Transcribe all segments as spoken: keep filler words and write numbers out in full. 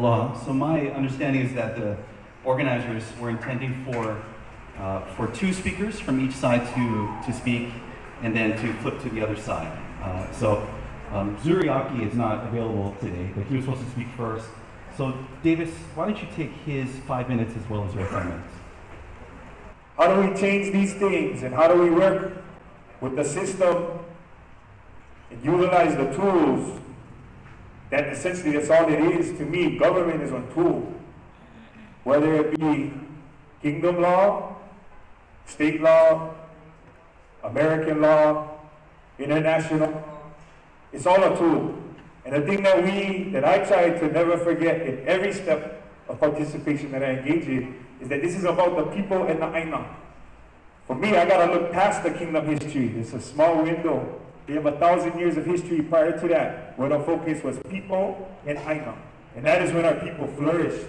Aloha. So my understanding is that the organizers were intending for uh, for two speakers from each side to to speak, and then to flip to the other side. Uh, so um, Zuriaki is not available today, but he was supposed to speak first. So Davis, why don't you take his five minutes as well as your five minutes? How do we change these things, and how do we work with the system and utilize the tools? That essentially, that's all it is to me. Government is a tool. Whether it be kingdom law, state law, American law, international, it's all a tool. And the thing that we, that I try to never forget in every step of participation that I engage in, is that this is about the people and the Aina. For me, I gotta look past the kingdom history. It's a small window. We have a thousand years of history prior to that, where the focus was people and Aina. And that is when our people flourished.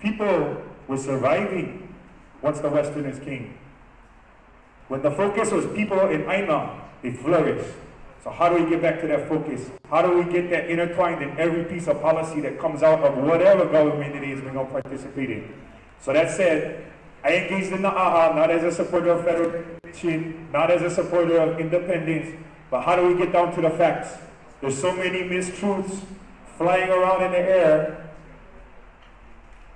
People were surviving once the Westerners came. When the focus was people and Aina, they flourished. So how do we get back to that focus? How do we get that intertwined in every piece of policy that comes out of whatever government it is we're going to participate in? So that said, I engaged in the A H A, not as a supporter of federation, not as a supporter of independence, but how do we get down to the facts? There's so many mistruths flying around in the air.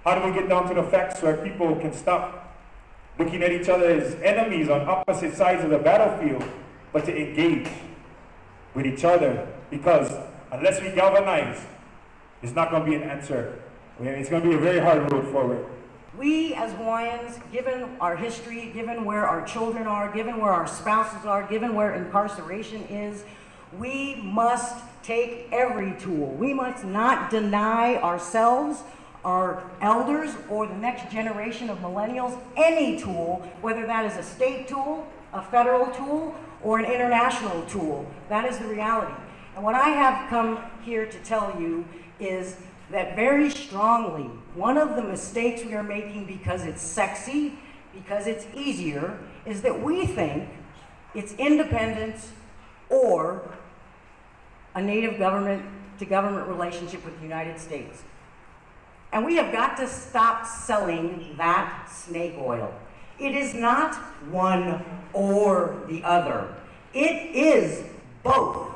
How do we get down to the facts so our people can stop looking at each other as enemies on opposite sides of the battlefield, but to engage with each other? Because unless we galvanize, it's not going to be an answer. I mean, it's going to be a very hard road forward. We as Hawaiians, given our history, given where our children are, given where our spouses are, given where incarceration is, we must take every tool. We must not deny ourselves, our elders, or the next generation of millennials any tool, whether that is a state tool, a federal tool, or an international tool. That is the reality. And what I have come here to tell you is that very strongly, one of the mistakes we are making, because it's sexy, because it's easier, is that we think it's independence or a native government-to-government relationship with the United States. And we have got to stop selling that snake oil. It is not one or the other. It is both.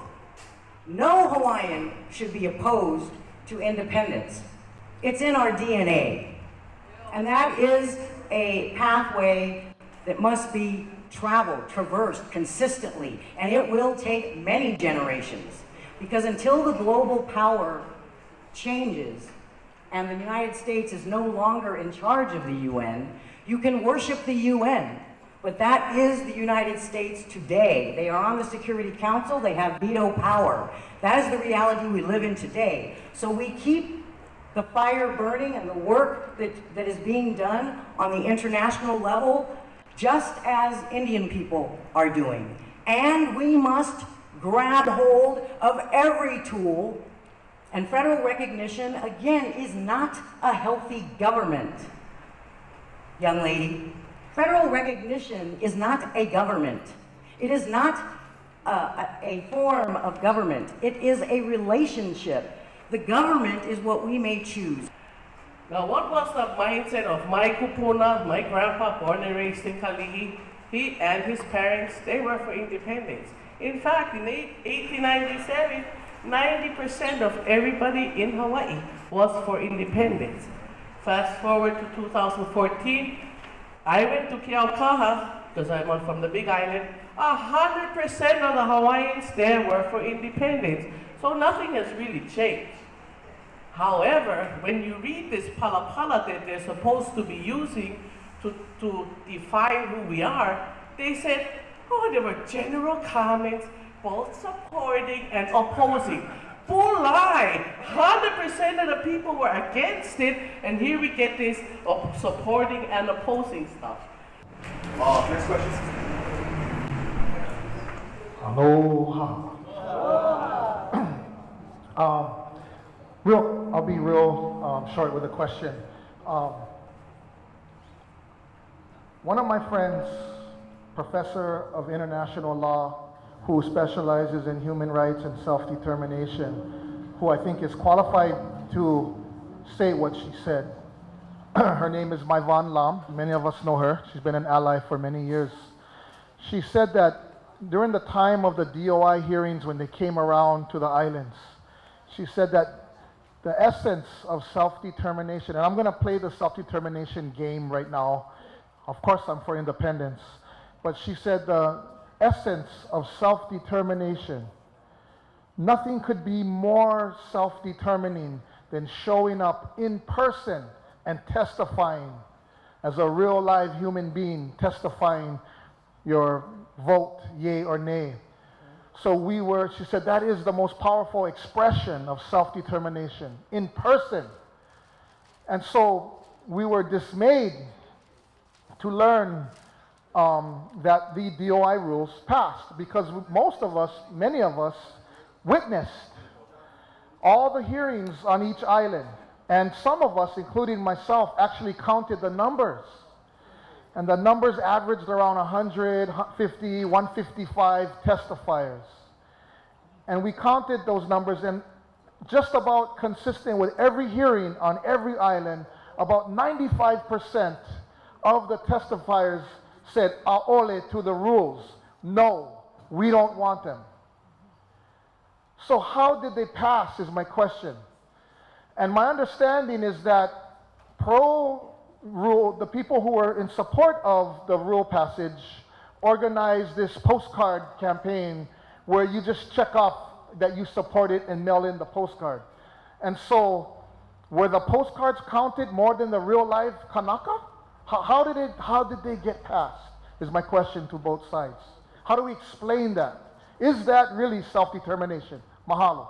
No Hawaiian should be opposed to independence. It's in our D N A. And that is a pathway that must be traveled, traversed consistently. And it will take many generations. Because until the global power changes and the United States is no longer in charge of the U N, you can worship the U N. But that is the United States today. They are on the Security Council. They have veto power. That is the reality we live in today. So we keep the fire burning and the work that, that is being done on the international level, just as Indian people are doing. And we must grab hold of every tool. And federal recognition, again, is not a healthy government, young lady. Federal recognition is not a government. It is not uh, a form of government. It is a relationship. The government is what we may choose. Now, what was the mindset of my Kupuna, my grandpa, born and raised in Kalihi? He and his parents, they were for independence. In fact, in eighteen ninety-seven, ninety percent of everybody in Hawaii was for independence. Fast forward to two thousand fourteen, I went to Keaukaha, because I'm from the Big Island. A hundred percent of the Hawaiians there were for independence. So nothing has really changed. However, when you read this palapala that they're supposed to be using to, to define who we are, they said, oh, there were general comments, both supporting and opposing. Full lie. one hundred percent of the people were against it, and here we get this oh, supporting and opposing stuff. Uh, next question. Aloha. Aloha. um, real, I'll be real um, short with a question. Um, one of my friends, professor of international law, who specializes in human rights and self-determination, who I think is qualified to say what she said. Her name is Maivan Lam. Many of us know her. She's been an ally for many years. She said that during the time of the D O I hearings, when they came around to the islands, she said that the essence of self-determination, and I'm going to play the self-determination game right now. Of course, I'm for independence. But she said the essence of self-determination, nothing could be more self-determining than showing up in person and testifying as a real live human being, testifying your vote, yay or nay. So we were, she said, that is the most powerful expression of self-determination, in person. And so we were dismayed to learn um, that the D O I rules passed, because most of us, many of us, witnessed all the hearings on each island. And some of us, including myself, actually counted the numbers. And the numbers averaged around one hundred fifty, one hundred fifty-five testifiers. And we counted those numbers, and just about consistent with every hearing on every island, about ninety-five percent of the testifiers said Aole to the rules. No, we don't want them. So how did they pass is my question. And my understanding is that pro rule, the people who were in support of the rule passage organized this postcard campaign where you just check off that you support it and mail in the postcard. And so were the postcards counted more than the real life kanaka? How, how, did it, how did they get passed is my question to both sides. How do we explain that? Is that really self-determination? Mahalo.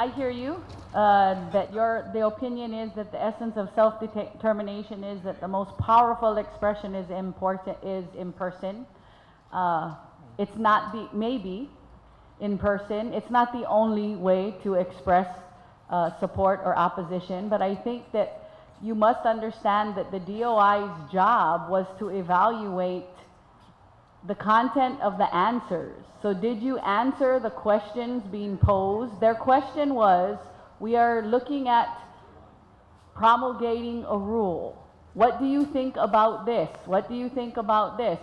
I hear you, uh, that your the opinion is that the essence of self-determination is that the most powerful expression is important is in person. Uh, it's not the, maybe in person. It's not the only way to express uh, support or opposition, but I think that you must understand that the D O I's job was to evaluate the content of the answers. So did you answer the questions being posed? Their question was, we are looking at promulgating a rule. What do you think about this? What do you think about this?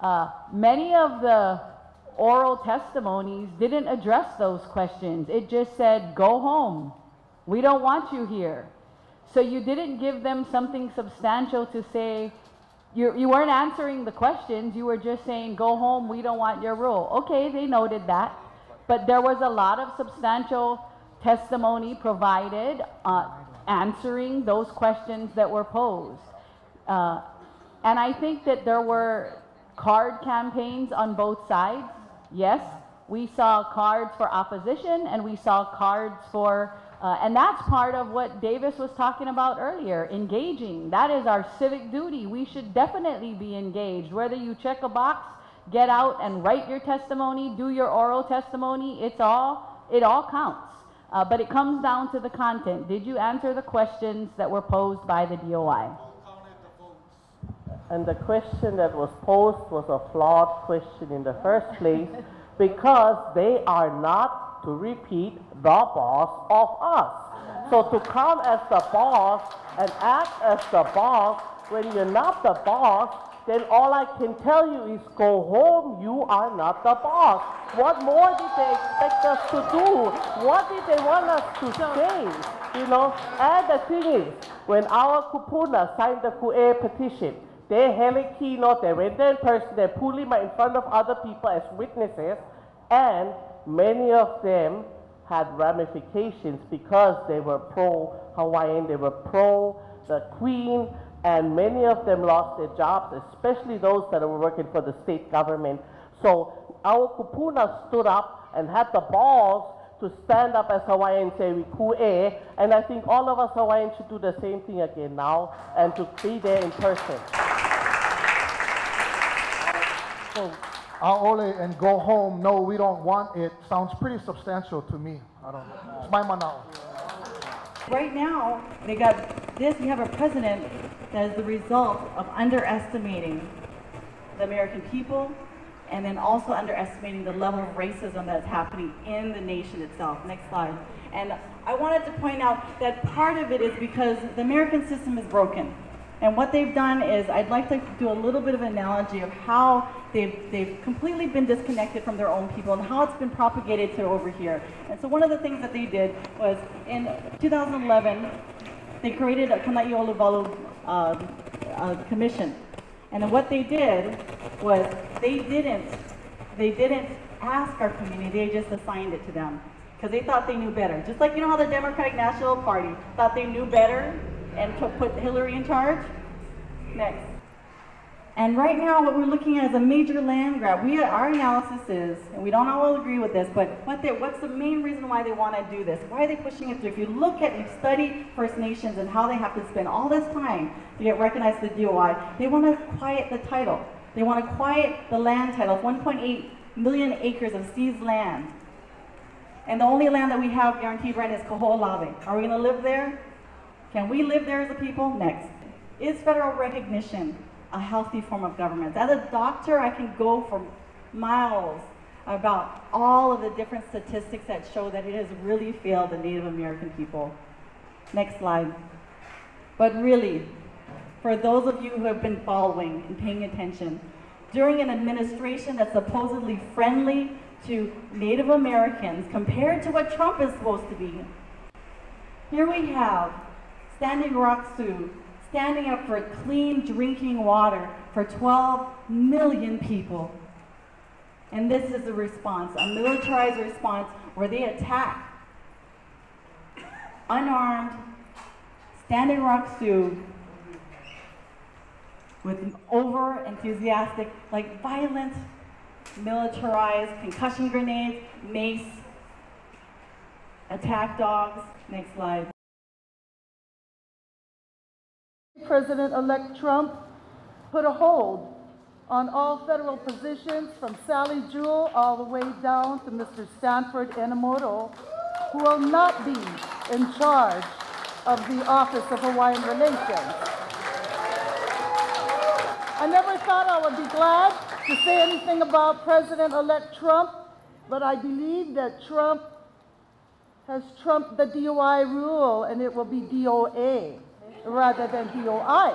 Uh, many of the oral testimonies didn't address those questions. It just said, go home. We don't want you here. So you didn't give them something substantial to say. You, you weren't answering the questions, you were just saying, go home, we don't want your rule. Okay, they noted that. But there was a lot of substantial testimony provided uh, answering those questions that were posed. Uh, and I think that there were card campaigns on both sides. Yes, we saw cards for opposition and we saw cards for Uh, and that's part of what Davis was talking about earlier, engaging. That is our civic duty. We should definitely be engaged. Whether you check a box, get out and write your testimony, do your oral testimony, it's all, it all counts. Uh, but it comes down to the content. Did you answer the questions that were posed by the D O I? And the question that was posed was a flawed question in the first place because they are not to repeat the boss of us. So to come as the boss and act as the boss when you're not the boss, then all I can tell you is go home, you are not the boss. What more did they expect us to do? What did they want us to say? You know, and the thing is, when our Kupuna signed the Kue petition, they held a keynote, they went there in person, they pulled him in front of other people as witnesses, and many of them had ramifications because they were pro-Hawaiian, they were pro-the Queen, and many of them lost their jobs, especially those that were working for the state government. So our Kupuna stood up and had the balls to stand up as Hawaiians and say we ku'e, and I think all of us Hawaiians should do the same thing again now and to be there in person. So, Aole and go home, no, we don't want it, sounds pretty substantial to me. I don't know. It's my mana'a. Right now, they got this, you have a president that is the result of underestimating the American people, and then also underestimating the level of racism that's happening in the nation itself. Next slide. And I wanted to point out that part of it is because the American system is broken. And what they've done is, I'd like to do a little bit of an analogy of how they've, they've completely been disconnected from their own people and how it's been propagated to over here. And so one of the things that they did was, in two thousand eleven, they created a Kanaʻiolowalu uh, uh, commission. And what they did was they didn't, they didn't ask our community, they just assigned it to them. Because they thought they knew better. Just like, you know how the Democratic National Party thought they knew better and to put Hillary in charge? Next. And right now what we're looking at is a major land grab. We, our analysis is, and we don't all agree with this, but what they, what's the main reason why they want to do this? Why are they pushing it through? If you look at, you study First Nations and how they have to spend all this time to get recognized to the D O I, they want to quiet the title. They want to quiet the land title, one point eight million acres of seized land. And the only land that we have guaranteed rent is Kaho'olawe. Are we going to live there? Can we live there as a people? Next. Is federal recognition a healthy form of government? As a doctor, I can go for miles about all of the different statistics that show that it has really failed the Native American people. Next slide. But really, for those of you who have been following and paying attention, during an administration that's supposedly friendly to Native Americans compared to what Trump is supposed to be, here we have Standing Rock Sioux standing up for clean drinking water for twelve million people. And this is a response, a militarized response where they attack unarmed Standing Rock Sioux with an over-enthusiastic, like violent, militarized concussion grenades, mace, attack dogs. Next slide. President-elect Trump put a hold on all federal positions from Sally Jewell all the way down to Mister Stanford Enomoto, who will not be in charge of the Office of Hawaiian Relations. I never thought I would be glad to say anything about President-elect Trump, but I believe that Trump has trumped the D O I rule, and it will be D O A rather than D O I.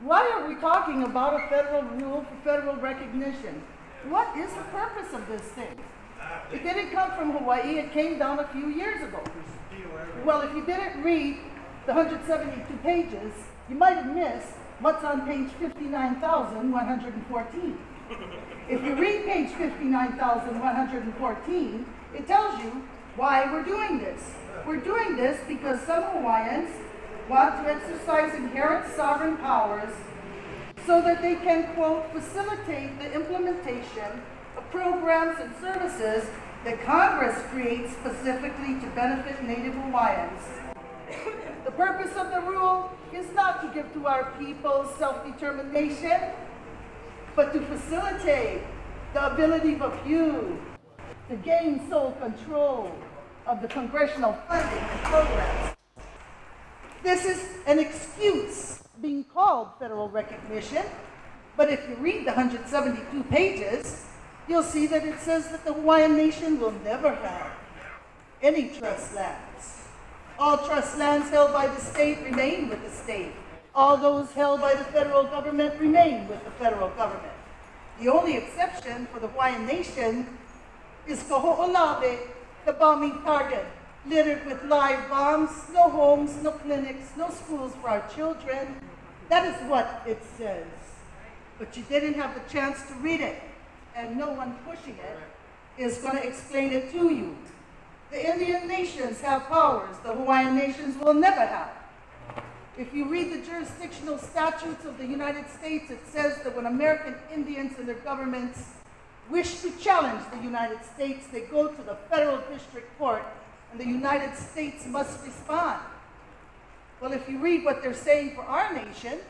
Why are we talking about a federal rule for federal recognition? What is the purpose of this thing? It didn't come from Hawaii, it came down a few years ago. Well, if you didn't read the one hundred seventy-two pages, you might have missed what's on page fifty-nine thousand one hundred fourteen. If you read page fifty-nine thousand one hundred fourteen, it tells you why we're doing this. We're doing this because some Hawaiians want to exercise inherent sovereign powers so that they can, quote, facilitate the implementation of programs and services that Congress creates specifically to benefit Native Hawaiians. The purpose of the rule is not to give to our people self-determination, but to facilitate the ability of a few to gain sole control of the congressional funding and programs. This is an excuse being called federal recognition, but if you read the one hundred seventy-two pages, you'll see that it says that the Hawaiian nation will never have any trust lands. All trust lands held by the state remain with the state. All those held by the federal government remain with the federal government. The only exception for the Hawaiian nation is Kaho'olawe, the bombing target, littered with live bombs, no homes, no clinics, no schools for our children. That is what it says. But you didn't have the chance to read it, and no one pushing it is going to explain it to you. The Indian nations have powers the Hawaiian nations will never have. If you read the jurisdictional statutes of the United States, it says that when American Indians and their governments wish to challenge the United States, they go to the federal district court, and the United States must respond. Well, if you read what they're saying for our nation,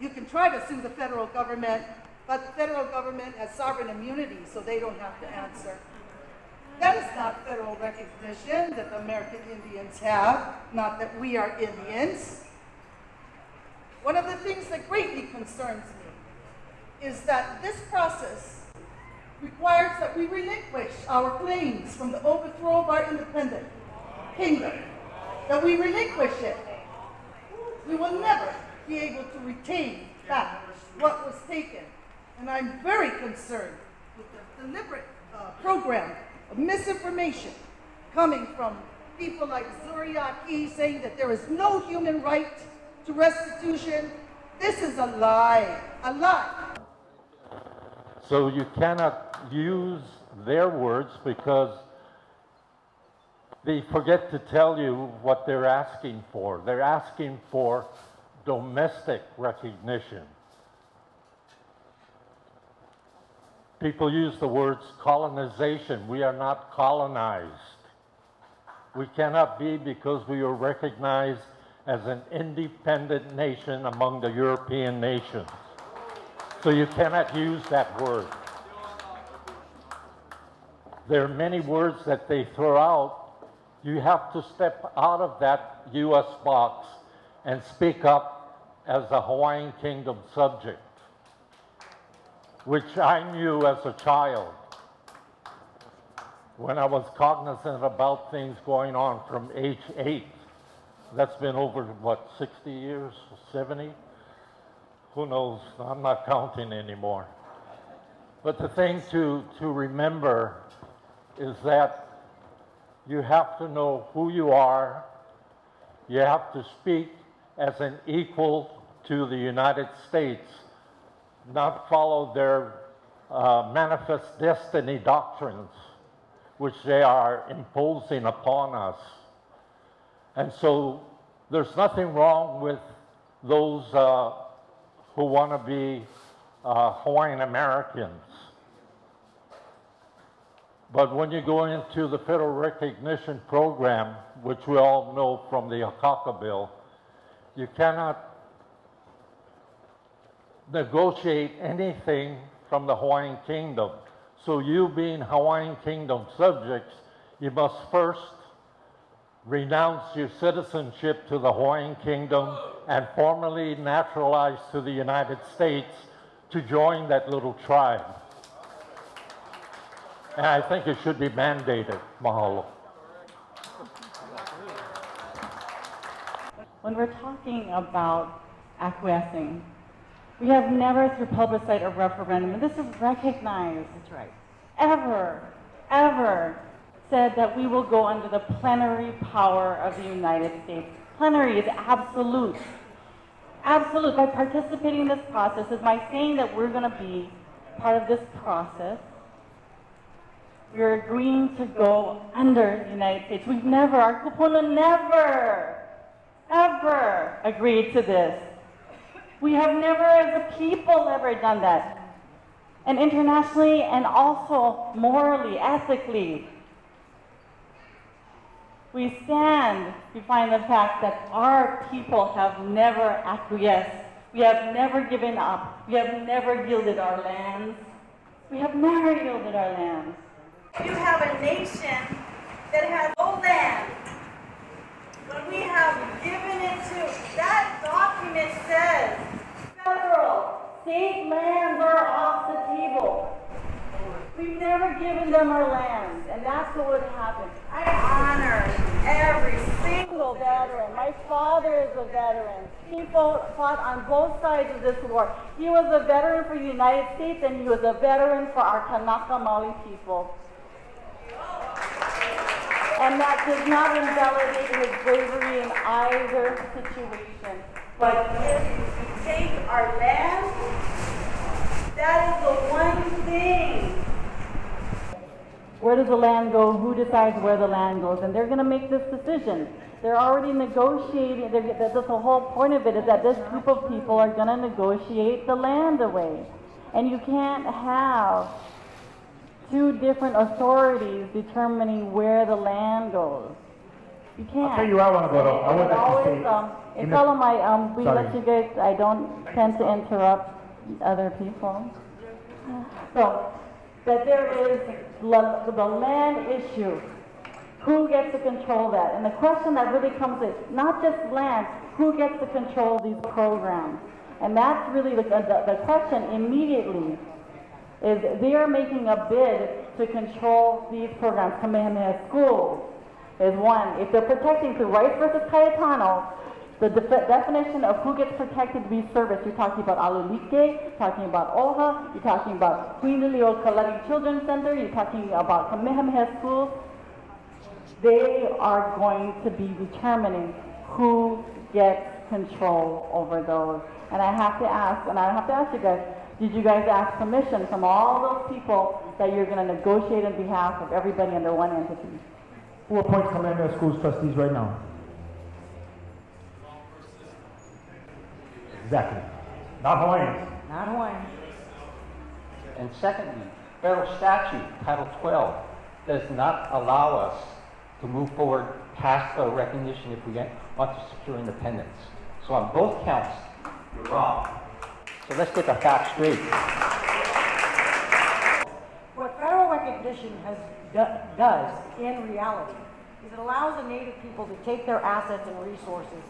you can try to sue the federal government, but the federal government has sovereign immunity, so they don't have to answer. That is not federal recognition that the American Indians have, not that we are Indians. One of the things that greatly concerns me is that this process requires that we relinquish our claims from the overthrow of our independent kingdom, that we relinquish it. We will never be able to retain back what was taken. And I'm very concerned with the deliberate uh, program of misinformation coming from people like Zuriaki saying that there is no human right to restitution. This is a lie, a lie. So you cannot use their words because they forget to tell you what they're asking for. They're asking for domestic recognition. People use the words colonization. We are not colonized. We cannot be because we are recognized as an independent nation among the European nations. So you cannot use that word. There are many words that they throw out. You have to step out of that U S box and speak up as a Hawaiian Kingdom subject, which I knew as a child when I was cognizant about things going on from age eight. That's been over, what, sixty years, seventy? Who knows? I'm not counting anymore. But the thing to, to remember is that you have to know who you are. You have to speak as an equal to the United States, not follow their uh, manifest destiny doctrines, which they are imposing upon us. And so there's nothing wrong with those uh, who want to be uh, Hawaiian Americans. But when you go into the federal recognition program, which we all know from the Akaka bill, you cannot negotiate anything from the Hawaiian Kingdom. So you being Hawaiian Kingdom subjects, you must first renounce your citizenship to the Hawaiian Kingdom and formally naturalize to the United States to join that little tribe. And I think it should be mandated. Mahalo. When we're talking about acquiescing, we have never through plebiscite or referendum, and this is recognized, that's right, ever, ever, said that we will go under the plenary power of the United States. Plenary is absolute. Absolute. By participating in this process, is by saying that we're going to be part of this process, we're agreeing to go under the United States. We've never, our Kupuna never, ever agreed to this. We have never, as a people, ever done that. And internationally and also morally, ethically, we stand behind the fact that our people have never acquiesced. We have never given up. We have never yielded our lands. We have never yielded our lands. You have a nation that has no land. When we have given it to, that document says federal, state lands are off the table. We've never given them our lands, and that's what would happen. I honor every single veteran. My father is a veteran. He fought on both sides of this war. He was a veteran for the United States, and he was a veteran for our Kanaka Maoli people. And that does not invalidate his bravery in either situation. But if we take our land, that is the one thing. Where does the land go? Who decides where the land goes? And they're going to make this decision. They're already negotiating. They're, that's the whole point of it, is that this group of people are going to negotiate the land away. And you can't have two different authorities determining where the land goes. You can't. I'll tell you where I want to go, though. I want to say, um, and tell them I, um, we let you guys, I don't tend to interrupt other people. So, that there is the land issue. Who gets to control that? And the question that really comes is, not just land, who gets to control these programs? And that's really the, the, the question immediately, is they are making a bid to control these programs. Kamehameha Schools is one. If they're protecting through Rice versus Cayetano, the def definition of who gets protected to be serviced, you're talking about Alulike, you're talking about O H A, you're talking about Huinuli'o Kalevi Children's Center, you're talking about Kamehameha Schools. They are going to be determining who gets control over those. And I have to ask, and I have to ask you guys, did you guys ask permission from all those people that you're going to negotiate on behalf of everybody under one entity? Who appoints Kamehameha Schools trustees right now? Exactly. Not Hawaiians. Not Hawaiians. And secondly, federal statute, Title twelve, does not allow us to move forward past the recognition if we want to secure independence. So on both counts, you're wrong. So let's get the facts straight. What federal recognition has, do, does in reality is it allows the Native people to take their assets and resources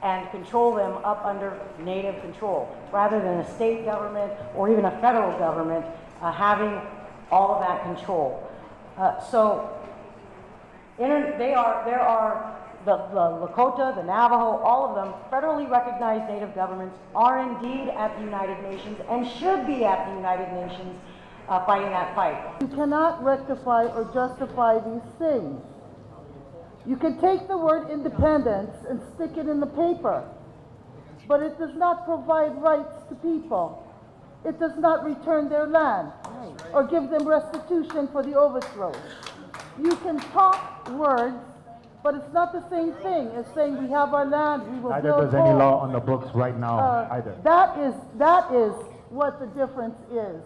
and control them up under Native control, rather than a state government or even a federal government uh, having all of that control. Uh, so they are, there are the, the Lakota, the Navajo, all of them, federally recognized Native governments are indeed at the United Nations and should be at the United Nations uh, fighting that fight. You cannot rectify or justify these things. You can take the word independence and stick it in the paper, but it does not provide rights to people. It does not return their land or give them restitution for the overthrow. You can talk words, but it's not the same thing as saying we have our land, we will Neither build Neither does homes. Any law on the books right now uh, either. That is, that is what the difference is.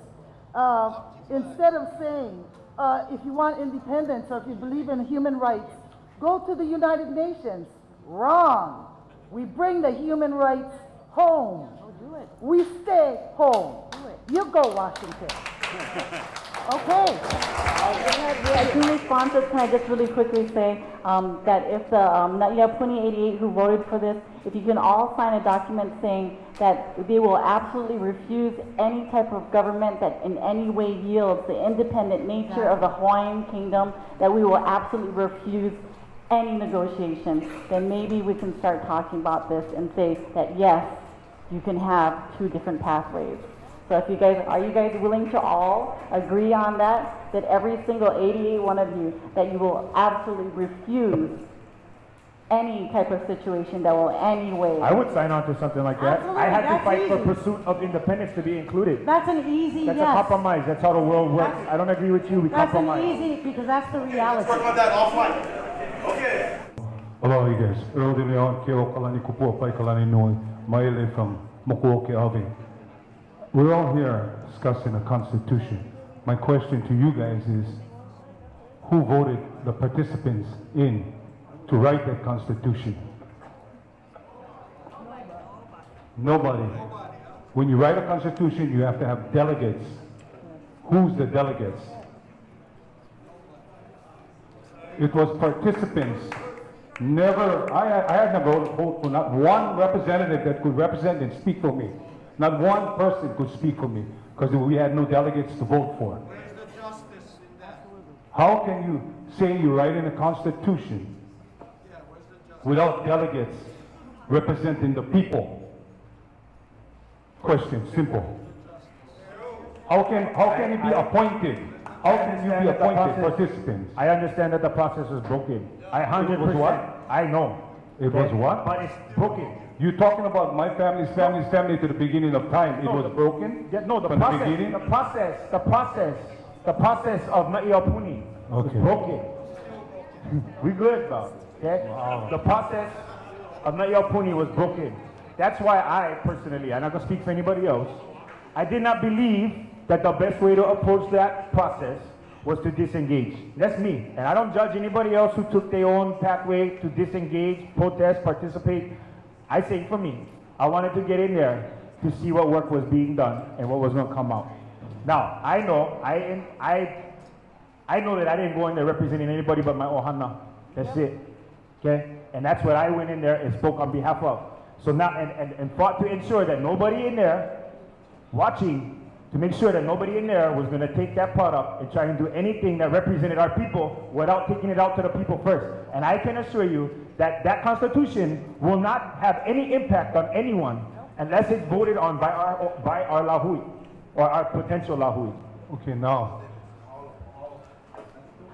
Uh, instead of saying, uh, if you want independence or if you believe in human rights, go to the United Nations. Wrong. We bring the human rights home. Oh, do it. We stay home. Do it. You go, Washington. Okay. I can respond to this. Can I just really quickly say um, that if the um, Na'i Aupuni eighty-eight who voted for this, if you can all sign a document saying that they will absolutely refuse any type of government that in any way yields the independent nature of the Hawaiian Kingdom, that we will absolutely refuse any negotiation, then maybe we can start talking about this and say that yes, you can have two different pathways. So if you guys, are you guys willing to all agree on that, that every single eighty-eight one of you, that you will absolutely refuse any type of situation that will anyway. I would sign on to something like that. Absolutely. I had That's to fight easy. for pursuit of independence to be included. That's an easy That's yes. a compromise. That's how the world works. That's, I don't agree with you. We that's compromise. That's an easy, because that's the reality. Let's work on that offline. Okay. Hello, you guys. Early on, Keaukalani Kupua Paikalani Nui, Maile from Mokuoke Avi. We're all here discussing a constitution. My question to you guys is, who voted the participants in to write that constitution? Nobody. When you write a constitution, you have to have delegates. Who's the delegates? It was participants. Never, I, I had never voted for not one representative that could represent and speak for me. Not one person could speak for me, because we had no delegates to vote for. Where's the justice in that? How can you say you write in a constitution yeah, without delegates representing the people? Question, simple. How can, how can it be appointed? How can you be appointed participants? I understand that the process is broken. I one hundred percent. It was what? I know. It okay. was what? But it's broken. You're talking about my family's family's family to the beginning of time. No, it was the, broken? Yeah, no, the process, the, the process, the process, the process of Na'i Aupuni okay. is broken. We good, bro. Okay? Wow. The process of Na'i Aupuni was broken. That's why I personally, I'm not going to speak for anybody else, I did not believe that the best way to approach that process was to disengage. That's me. And I don't judge anybody else who took their own pathway to disengage, protest, participate. I say for me, I wanted to get in there to see what work was being done and what was going to come out. Now, I know I, I, I know that I didn't go in there representing anybody but my ohana. That's it. Okay? And that's what I went in there and spoke on behalf of. So now, and, and, and fought to ensure that nobody in there, watching, to make sure that nobody in there was gonna take that pot up and try and do anything that represented our people without taking it out to the people first. And I can assure you that that Constitution will not have any impact on anyone unless it's voted on by our, by our Lahui, or our potential Lahui. Okay, now,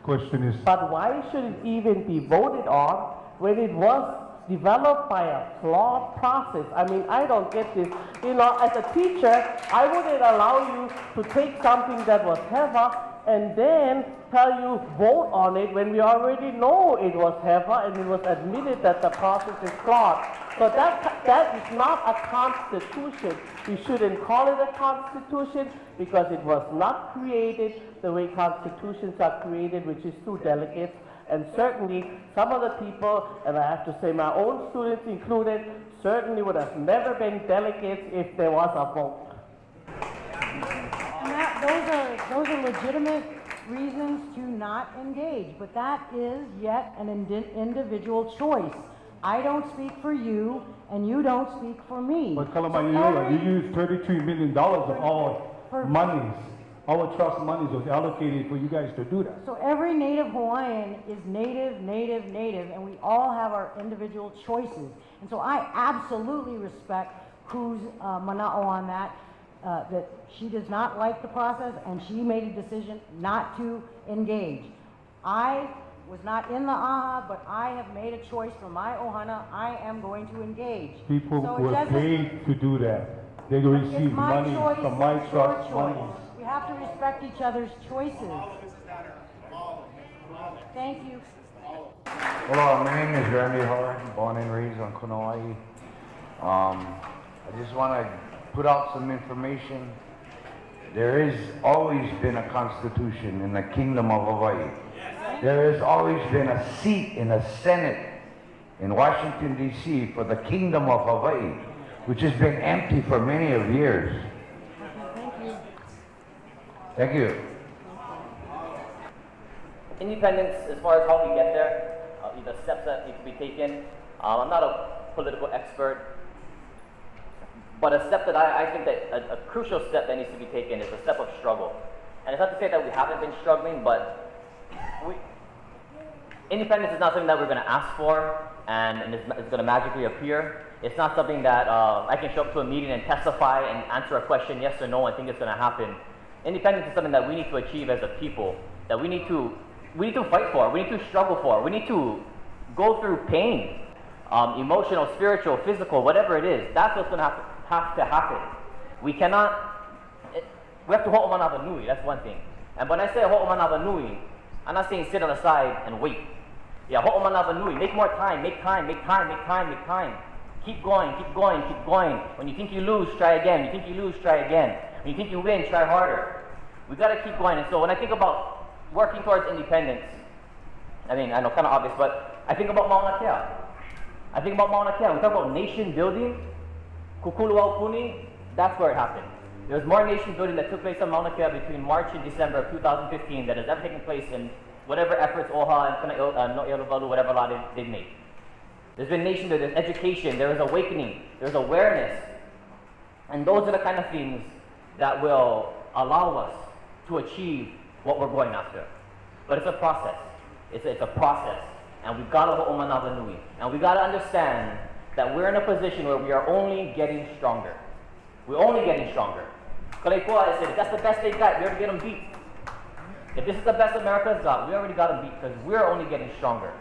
question is... But why should it even be voted on when it was developed by a flawed process? I mean, I don't get this. You know, as a teacher, I wouldn't allow you to take something that was H E V A and then tell you vote on it when we already know it was H E V A and it was admitted that the process is flawed. So that, that is not a constitution. We shouldn't call it a constitution because it was not created the way constitutions are created, which is through delegates. And certainly some of the people, and I have to say my own students included, certainly would have never been delegates if there was a vote. And that, those, are, those are legitimate reasons to not engage, but that is yet an ind individual choice. I don't speak for you, and you don't speak for me. But Kalamaiola, you use thirty-three million dollars of our monies. Our trust monies was allocated for you guys to do that. So every Native Hawaiian is Native, Native, Native, and we all have our individual choices. And so I absolutely respect Ku's uh, mana'o on that, uh, that she does not like the process and she made a decision not to engage. I was not in the A H A, but I have made a choice for my ohana. I am going to engage. People so were paid to do that. They receive money choice, from my trust monies. We have to respect each other's choices. Thank you. Hello, my name is Randy Horan, born and raised on Kauai. Um, I just want to put out some information. There has always been a constitution in the Kingdom of Hawaii. There has always been a seat in the Senate in Washington, D C for the Kingdom of Hawaii, which has been empty for many of years. Thank you. Independence, as far as how we get there, uh, the steps that need to be taken. Um, I'm not a political expert, but a step that I, I think that a, a crucial step that needs to be taken is a step of struggle. And it's not to say that we haven't been struggling, but we, independence is not something that we're going to ask for, and, and it's, it's going to magically appear. It's not something that uh, I can show up to a meeting and testify and answer a question yes or no and think it's going to happen. Independence is something that we need to achieve as a people, that we need to we need to fight for, we need to struggle for, we need to go through pain, um, emotional, spiritual, physical, whatever it is. That's what's going to have, have to happen. We cannot, it, we have to ho'omanawa nui, that's one thing. And when I say ho'omanawa nui, I'm not saying sit on the side and wait. Yeah, ho'omanawa nui, make more time, make time, make time, make time, make time. Keep going, keep going, keep going. When you think you lose, try again. You think you lose, try again. When you think you win, try harder. We gotta keep going. And so when I think about working towards independence, I mean, I know, kind of obvious, but I think about Mauna Kea. I think about Mauna Kea. We talk about nation building, Kukulu Aupuni, that's where it happened. There's more nation building that took place on Mauna Kea between March and December of two thousand fifteen that has ever taken place in whatever efforts O H A and Kanaʻiolowalu, whatever law they, they make. There's been nation building, there's education, there is awakening, there's awareness. And those are the kind of things that will allow us to achieve what we're going after. But it's a process. It's a, it's a process. And we've got to ho'omanawa nui. And we've got to understand that we're in a position where we are only getting stronger. We're only getting stronger. Kaleikoa said, if that's the best they got, we already get them beat. If this is the best America's got, we already got them beat because we're only getting stronger.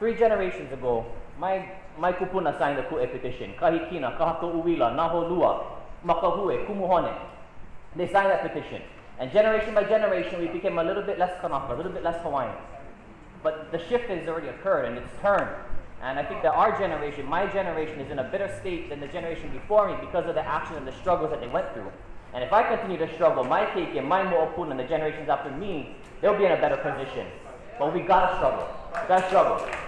Three generations ago, my, my kupuna signed the Kue petition. Kahikina, kahakouwila, naholua, makahue, kumuhone. They signed that petition. And generation by generation, we became a little bit less Kanaka, a little bit less Hawaiian. But the shift has already occurred and it's turned. And I think that our generation, my generation, is in a better state than the generation before me because of the action and the struggles that they went through. And if I continue to struggle, my keiki, my mo'opuna, and the generations after me, they'll be in a better position. But we gotta struggle. We gotta struggle.